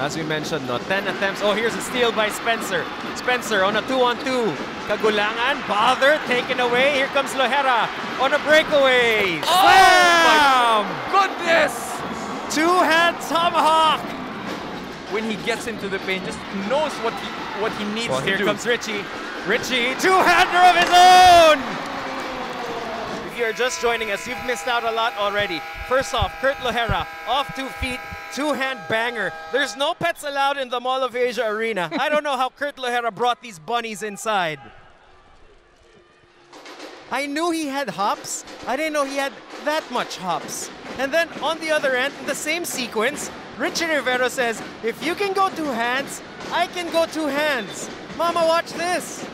As we mentioned, no, 10 attempts. Oh, here's a steal by Spencer. Spencer on a 2-on-2. Kagulangan, bother, taken away. Here comes Lojera on a breakaway. Oh, slam! My goodness! Two-hand tomahawk. When he gets into the paint, just knows what he needs to do. Here comes Richie. Richie, two-hander of his own! You're just joining us, you've missed out a lot already. First off, Kurt Lojera, off 2 feet, two-hand banger. There's no pets allowed in the Mall of Asia Arena. I don't know how Kurt Lojera brought these bunnies inside. I knew he had hops. I didn't know he had that much hops. And then on the other end, in the same sequence, Richard Rivero says, if you can go two hands, I can go two hands. Mama, watch this.